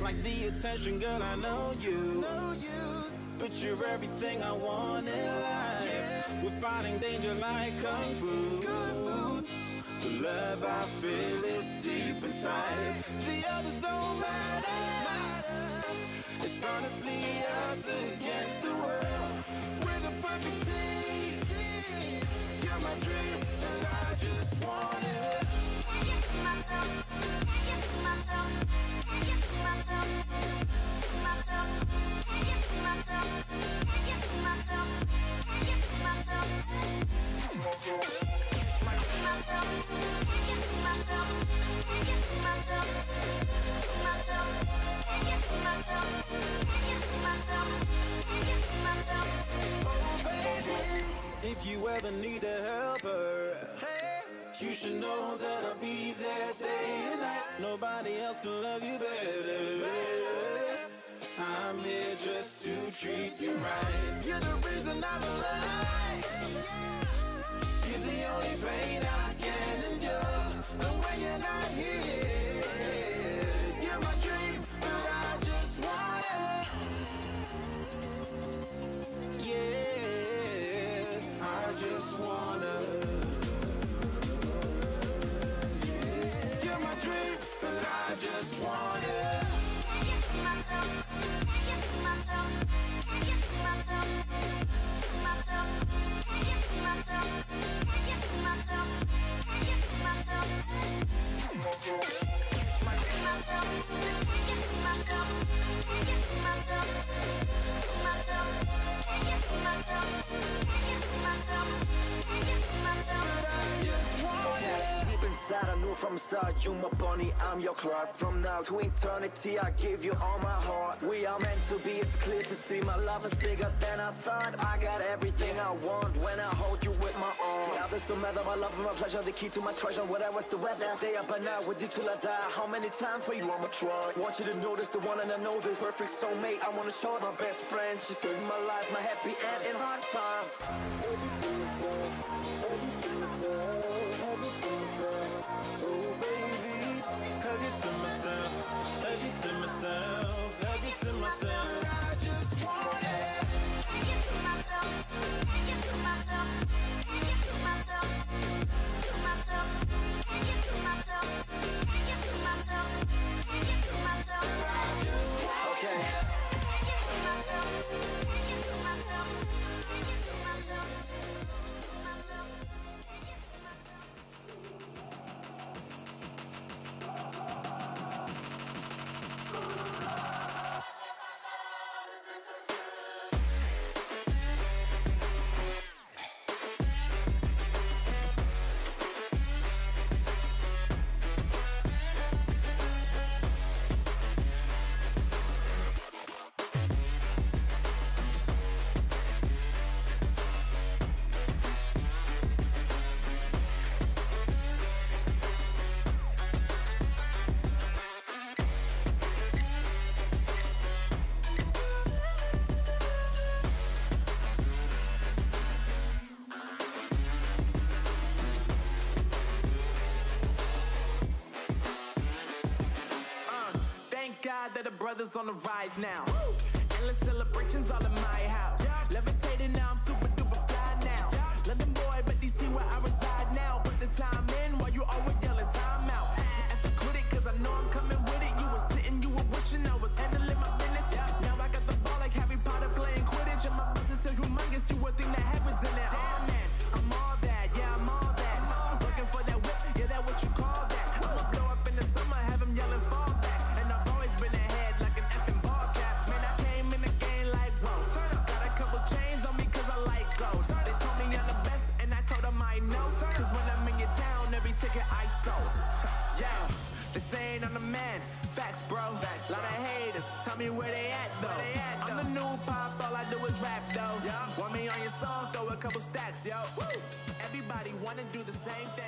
Like the attention, girl, I know you. But you're everything I want in life. Yeah. We're fighting danger like kung fu. The love I feel is deep inside. The others don't matter. It's honestly us against the world. We're the perfect team. You're my dream, and I just want it. Can't get to myself. Can't get to myself. If you ever need a helper, you should know that I'll be there day and night. Nobody else can love you better. I'm here just to treat you right. You're the reason I'm alive. You're the only pain I can endure. And when you're not here, you're my dream, but I just want it. Yeah, I just want it. Yeah. You're my dream, but I just want it. I knew from the start, you my bunny, I'm your clock. From now to eternity, I give you all my heart. We are meant to be, it's clear to see. My love is bigger than I thought. I got everything I want when I hold you with my arms. Now this don't matter, my love and my pleasure, the key to my treasure. Whatever's the weather, day up and out with you till I die. How many times for you, I'ma try. Want you to notice the one and I know this. Perfect soulmate, I wanna show my best friend. She saved my life, my happy end in hard times. Oh baby, hug it to myself, hug it to myself, hug it to myself. But I just want it. Hug it to myself, hug it to myself, hug it to myself, to myself, hug it to myself, hug it to myself, hug it to myself. But I just want it. Okay. Hug it to myself, hug it to myself, hug it to myself, to myself, hug it to myself. that the brothers on the rise now. Woo! Endless celebrations all in my house. Yeah. Levitating now, I'm super duper fly now. Yeah. London boy, but DC where I reside now. Put the time in while you always yelling time out. And for critic, cause I know I'm coming with it. You were sitting, you were wishing I was handling my business. Yeah. Now I got the ball like Harry Potter playing Quidditch. And my business is humongous, you would think that happens in it. Damn man, I'm all that, yeah, I'm all that. Working for that whip, yeah, that what you call that. I'ma blow up in the summer, have him yelling fall. I'm the man, facts bro. Facts, bro. Lot of haters, tell me where they at though. They at, though. I'm the new pop, all I do is rap though. Yeah. Want me on your song? Throw a couple stacks, yo. Woo. Everybody wanna do the same thing.